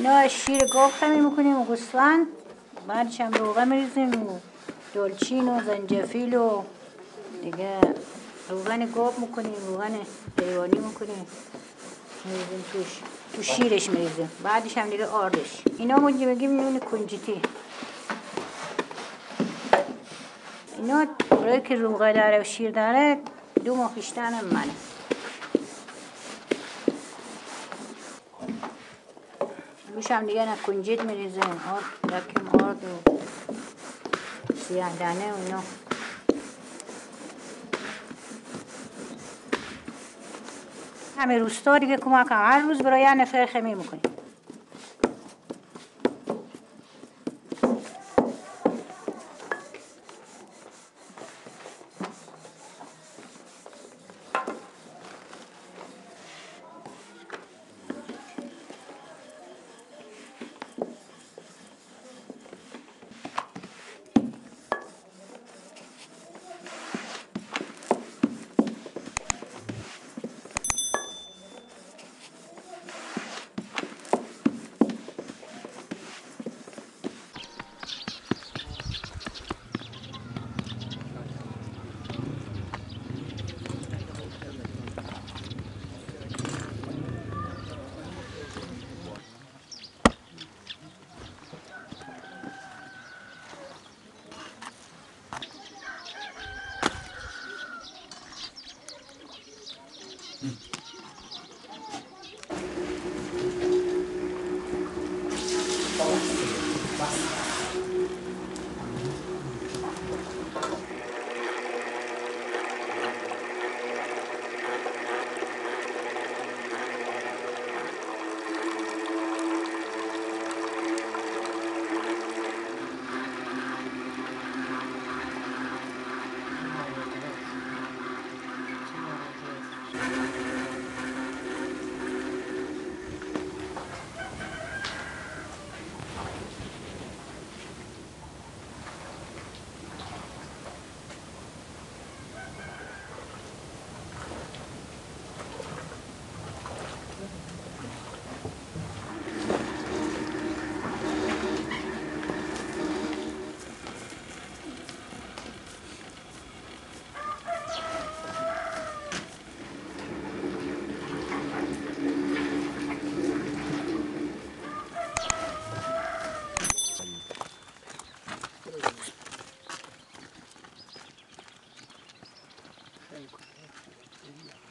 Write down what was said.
اینا شیر گاو خمیر میکنیم و گوسفند، بعدش هم روغه میریزیم و دلچین و زنجفیل و دیگه روغن گاو میکنیم، روغن حیوانی میکنیم میریزیم توش، تو شیرش میریزیم، بعدش هم دیگه آردش. اینا ما بگیم نون کنجتی. اینا برای که روغه داره و شیر داره دو ماه خیشتن هم منه. روش هم دیگه نکنجد میریزیم، آرد، رکم آرد و سیاه دانه و اینا. همه روستا دیگه کمک هم هر روز برای یه نفر خمیر میکنیم. Thank you.